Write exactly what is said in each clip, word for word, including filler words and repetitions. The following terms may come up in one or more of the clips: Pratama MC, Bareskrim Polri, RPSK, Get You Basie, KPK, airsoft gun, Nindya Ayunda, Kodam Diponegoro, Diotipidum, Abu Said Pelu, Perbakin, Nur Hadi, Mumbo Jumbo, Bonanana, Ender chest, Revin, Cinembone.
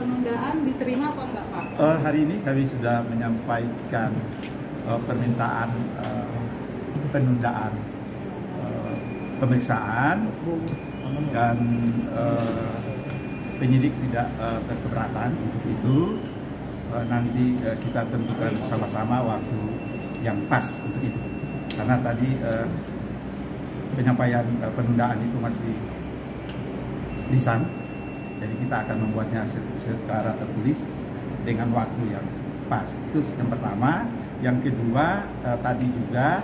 penundaan diterima apa enggak, Pak? Uh, hari ini kami sudah menyampaikan uh, permintaan uh, penundaan uh, pemeriksaan dan uh, penyidik tidak uh, berkeberatan untuk itu. Uh, nanti uh, kita tentukan sama-sama waktu yang pas untuk itu. Karena tadi uh, penyampaian uh, penundaan itu masih lisan, jadi kita akan membuatnya secara tertulis dengan waktu yang pas. Itu yang pertama. Yang kedua, eh, tadi juga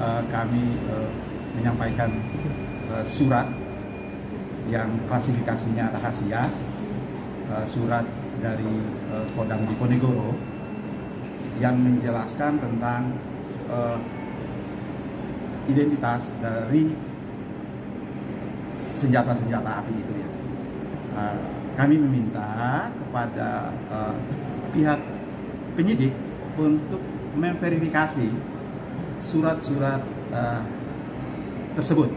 eh, kami eh, menyampaikan eh, surat yang klasifikasinya rahasia, eh, surat dari eh, Kodam Diponegoro yang menjelaskan tentang eh, identitas dari senjata-senjata api itu, ya. Uh, kami meminta kepada uh, pihak penyidik untuk memverifikasi surat-surat uh, tersebut.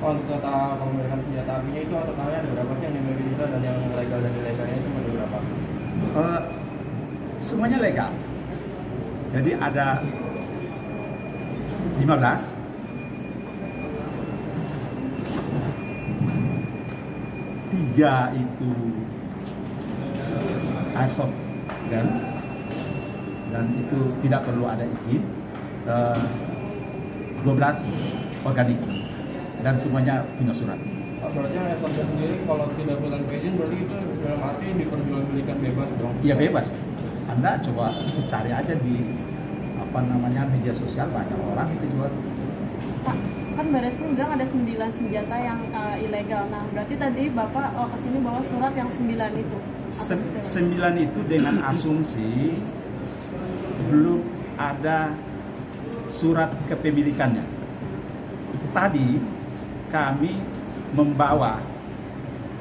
Kalau total pemeriksaan senjata apinya itu totalnya ada berapa sih yang dimiliki dan yang legal dan ilegalnya itu ada berapa? Uh, semuanya legal. Jadi ada lima belas. Tiga itu uh, airsoft gun, dan itu tidak perlu ada izin. uh, dua belas organik, dan semuanya punya surat. Berarti airsoft gun sendiri kalau tidak perlu izin berarti itu dalam arti diperjualbelikan bebas dong? Iya, bebas. Anda coba cari aja di apa namanya media sosial, banyak orang itu jual. Kan Bareskrim bilang ada sembilan senjata yang uh, ilegal. Nah, berarti tadi Bapak oh, kesini bawa surat yang sembilan itu. sembilan itu dengan asumsi belum ada surat kepemilikannya. Tadi kami membawa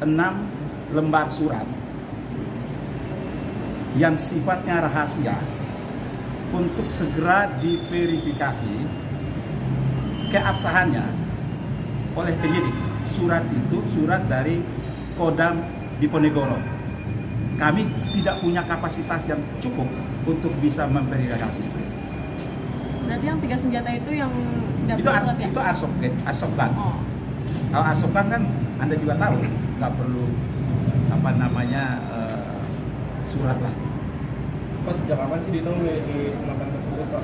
enam lembar surat yang sifatnya rahasia untuk segera diverifikasi keabsahannya oleh penyidik. Surat itu surat dari Kodam Diponegoro. Kami tidak punya kapasitas yang cukup untuk bisa memverifikasi. Berarti yang tiga senjata itu yang dapat surat ya? Itu airsoft gun. Airsoft gun. Oh. Kalau airsoft gun kan Anda juga tahu, nggak perlu apa namanya uh, surat lah. Pas sejak kapan sih ditolong di senapan tersebut, Pak?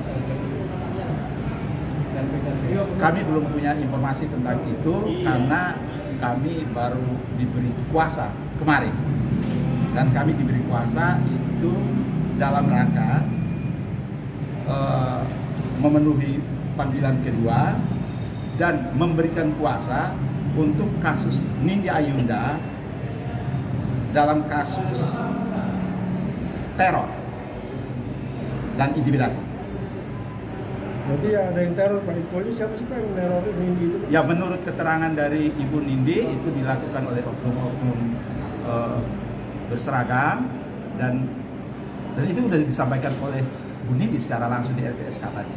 Kami belum punya informasi tentang itu karena kami baru diberi kuasa kemarin, dan kami diberi kuasa itu dalam rangka uh, memenuhi panggilan kedua dan memberikan kuasa untuk kasus Nindya Ayunda dalam kasus teror dan intimidasi. Jadi ya ada yang teror, Pak Polri siapa sih yang meneror Nindya itu? Ya menurut keterangan dari Ibu Nindya itu dilakukan oleh oknum-oknum e, berseragam, dan dan itu sudah disampaikan oleh Bu Nindya secara langsung di R P S K tadi.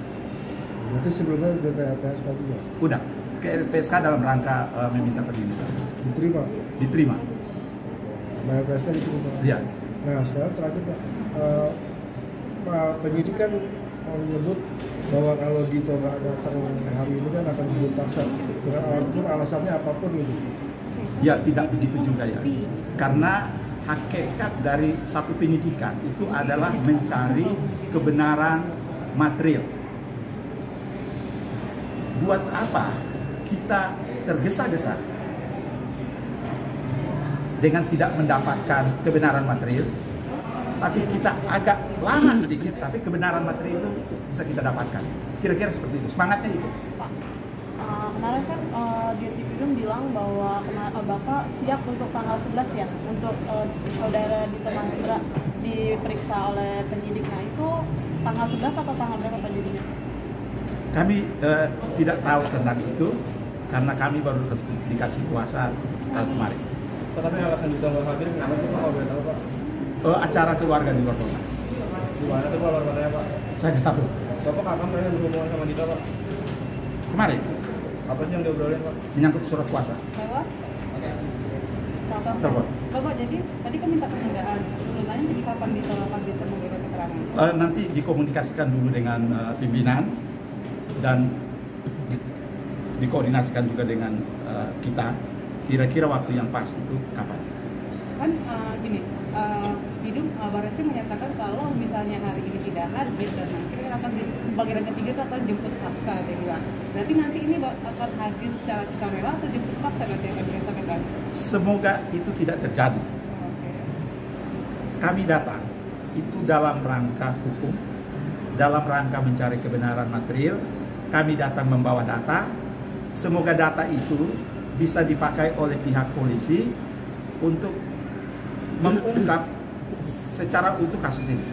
Berarti sebelumnya ke R P S K juga? Udah, ke R P S K dalam rangka e, meminta perlindungan. Diterima? Diterima. Nah, R P S K diterima? Iya. Nah sekarang terakhir Pak, e, Pak penyidik kan menyebut bahwa kalau gitu nggak ada hari ini kan akan dibutakkan dengan alasannya apapun gitu. Ya tidak begitu juga ya, karena hakikat dari satu penyidikan itu adalah mencari kebenaran material. Buat apa kita tergesa-gesa dengan tidak mendapatkan kebenaran material? Tapi kita agak lama sedikit, tapi kebenaran materi itu bisa kita dapatkan. Kira-kira seperti itu, semangatnya itu. Pak, uh, kemarin kan uh, Diotipidum bilang bahwa uh, Bapak siap untuk tanggal sebelas ya, untuk uh, saudara di Diponegoro diperiksa oleh penyidik. Nah itu tanggal sebelas atau tanggal berapa penyidiknya? Kami uh, tidak tahu tentang itu, karena kami baru dikasih kuasa tahun kemarin. Tetapi alasan juga nggak hadir, kenapa sih kalau boleh tahu Pak? Uh, acara keluarga di luar kota. Di mana tuh luar kotanya Pak? Saya nggak tahu. Bapak kapan mereka berhubungan sama Dita Pak? Kemarin. Apa sih yang diobrolin Pak? Menyangkut surat kuasa. Lewat? Oke. telepon. Bapak, jadi tadi kan minta penundaan, penundaannya jadi kapan ditolakkan bisa memberikan keterangan? Uh, nanti dikomunikasikan dulu dengan uh, pimpinan dan di, dikoordinasikan juga dengan uh, kita. Kira-kira waktu yang pas itu kapan? Kan uh, gini, uh, Bidum uh, Bareskrim menyatakan kalau misalnya hari ini tidak hadir dan akhirnya akan bagian ketiga itu akan jemput paksa, dia bilang. Berarti nanti ini akan hadir secara sukarela atau jemput paksa nanti akan disampaikan? Semoga itu tidak terjadi. Okay. Kami datang itu dalam rangka hukum, dalam rangka mencari kebenaran material. Kami datang membawa data. Semoga data itu bisa dipakai oleh pihak polisi untuk mengungkap secara utuh kasus ini.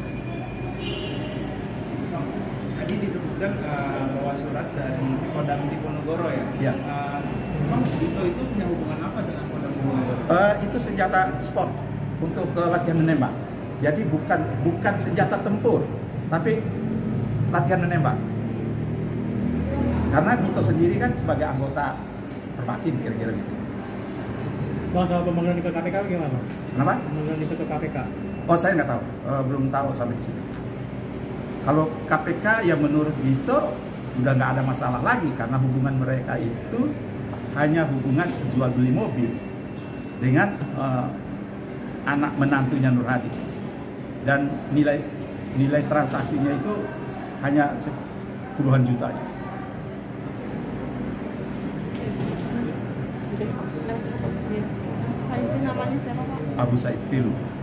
Tadi disebutkan uh, bahwa surat dari Kodam Diponegoro ya. ya. Uh, memang itu itu punya hubungan apa dengan Kodam Diponegoro? Uh, itu senjata sport untuk uh, latihan menembak. Jadi bukan bukan senjata tempur, tapi latihan menembak. Karena Dito sendiri kan sebagai anggota Perbakin kira-kira gitu. Bang, kalau pemanggilan itu ke K P K gimana? Kenapa? Pemanggilan itu ke K P K? Oh, saya nggak tahu, e, belum tahu sampai di sini. Kalau K P K ya menurut Dito udah nggak ada masalah lagi karena hubungan mereka itu hanya hubungan jual beli mobil dengan e, anak menantunya Nur Hadi, dan nilai nilai transaksinya itu hanya puluhan juta aja. Abu Said Pelu.